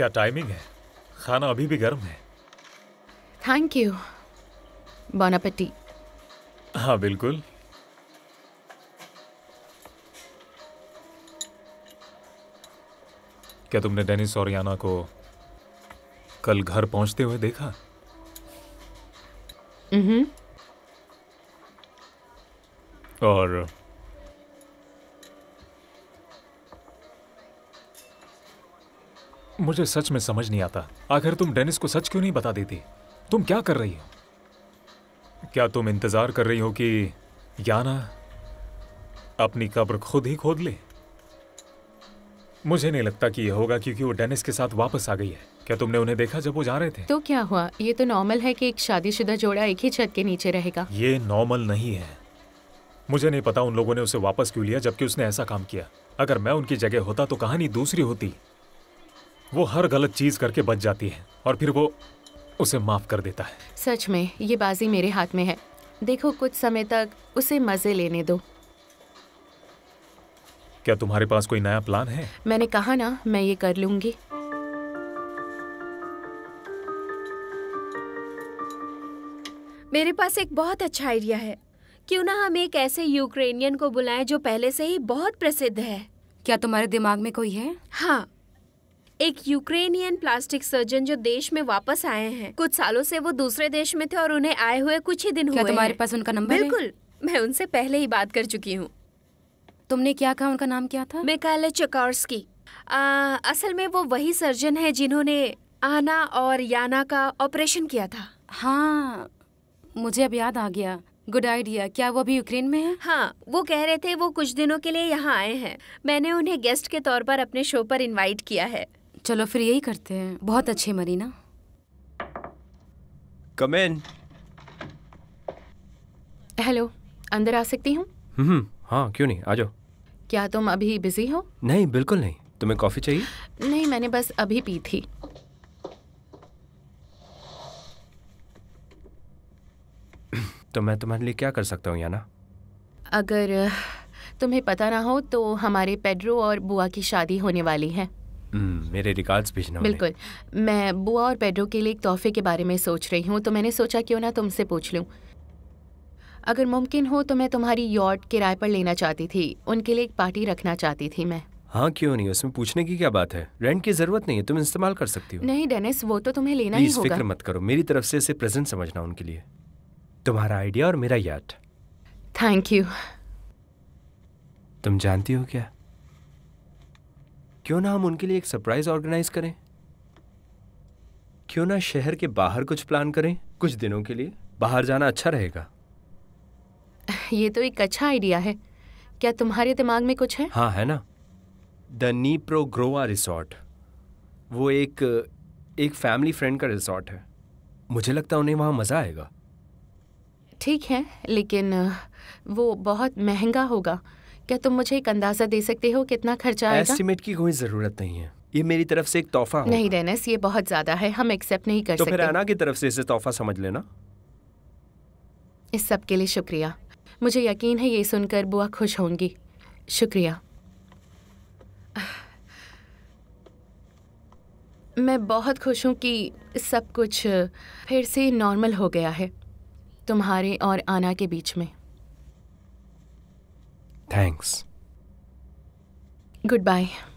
क्या टाइमिंग है, खाना अभी भी गर्म है। थैंक यू, बॉन एपेटी। हाँ बिल्कुल। क्या तुमने डेनिस और याना को कल घर पहुंचते हुए देखा? और मुझे सच में समझ नहीं आता, आखिर तुम डेनिस को सच क्यों नहीं बता देती? तुम क्या कर रही हो? क्या तुम इंतजार कर रही हो कि याना अपनी कब्र खुद ही खोद ले? मुझे नहीं लगता कि यह होगा, क्योंकि वो डेनिस के साथ वापस आ गई है। क्या तुमने उन्हें देखा जब वो जा रहे थे? तो क्या हुआ? ये तो नॉर्मल है कि एक शादीशुदा जोड़ा एक ही छत के नीचे रहेगा। ये नॉर्मल नहीं है। मुझे नहीं पता उन लोगों ने उसे वापस क्यों लिया, जबकि उसने ऐसा काम किया। अगर मैं उनकी जगह होता तो कहानी दूसरी होती। वो हर गलत चीज करके बच जाती है और फिर वो उसे माफ कर देता है। सच में ये बाजी मेरे हाथ में है। देखो, कुछ समय तक उसे मजे लेने दो। क्या तुम्हारे पास कोई नया प्लान है? मैंने कहा ना, मैं ये कर लूंगी। मेरे पास एक बहुत अच्छा आइडिया है। क्यों ना हम एक ऐसे यूक्रेनियन को बुलाएं जो पहले से ही बहुत प्रसिद्ध है। क्या तुम्हारे दिमाग में कोई है? हाँ, एक यूक्रेनियन प्लास्टिक सर्जन जो देश में वापस आए हैं। कुछ सालों से वो दूसरे देश में थे और उन्हें आए हुए कुछ ही दिन हुए। क्या तुम्हारे पास उनका नंबर है? बिल्कुल, मैं उनसे पहले ही बात कर चुकी हूँ। तुमने क्या कहा, उनका नाम क्या था? मेकालेचिकार्स्की। असल में वो वही सर्जन है जिन्होंने आना और याना का ऑपरेशन किया था। हाँ, मुझे अब याद आ गया। Good idea. क्या वो अभी यूक्रेन में है? हाँ, वो कह रहे थे वो कुछ दिनों के लिए यहाँ आए हैं। मैंने उन्हें गेस्ट के तौर पर अपने शो पर इन्वाइट किया है। चलो फिर यही करते हैं। बहुत अच्छे मरीना। कम इन। हेलो, अंदर आ सकती हूँ? हाँ क्यों नहीं, आ जाओ। क्या तुम अभी बिजी हो? नहीं बिल्कुल नहीं। तुम्हें कॉफी चाहिए? नहीं, मैंने बस अभी पी थी। तो मैं तुम्हारे लिए क्या कर सकता हूँ याना? अगर तुम्हें पता ना हो तो हमारे पेड्रो और बुआ की शादी होने वाली है। मेरे रिगार्ड्स भेजना। बिल्कुल, मैं बुआ और पेड्रो के लिए एक तोहफे के बारे में सोच रही हूँ, तो मैंने सोचा क्यों ना तुमसे पूछ लूँ। अगर मुमकिन हो तो मैं तुम्हारी यॉट किराए पर लेना चाहती थी। उनके लिए एक पार्टी रखना चाहती थी मैं। हाँ क्यों नहीं, उसमें पूछने की क्या बात है। रेंट की जरूरत नहीं है, तुम इस्तेमाल कर सकती हो। नहीं डेनिस, वो तो तुम्हें लेना ही होगा। प्लीज फिक्र मत करो, मेरी तरफ से इसे प्रेजेंट समझना उनके लिए। तुम्हारा आइडिया और मेरा यॉट। Thank you. तुम जानती हो क्या, क्यों ना हम उनके लिए एक सरप्राइज ऑर्गेनाइज करें? क्यों ना शहर के बाहर कुछ प्लान करें? कुछ दिनों के लिए बाहर जाना अच्छा रहेगा। ये तो एक अच्छा आइडिया है। क्या तुम्हारे दिमाग में कुछ है? हाँ है ना, दनीप्रो ग्रोवा रिसोर्ट। वो एक फैमिली फ्रेंड का रिसोर्ट है। मुझे लगता है उन्हें वहाँ मज़ा आएगा। ठीक है, लेकिन वो बहुत महंगा होगा। क्या तुम मुझे एक अंदाज़ा दे सकते हो कितना खर्चा आएगा? एस्टिमेट की कोई ज़रूरत नहीं है, ये मेरी तरफ से एक तोहफा है। नहीं डेनिस, ये बहुत ज़्यादा है, हम एक्सेप्ट नहीं कर सकते। तो फिर आना की तरफ से इसे तोहफा समझ लेना। इस सब के लिए शुक्रिया। मुझे यकीन है ये सुनकर बुआ खुश होंगी। शुक्रिया। मैं बहुत खुश हूँ कि सब कुछ फिर से नॉर्मल हो गया है तुम्हारे और आना के बीच में। थैंक्स। Good bye.